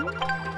Woo-hoo!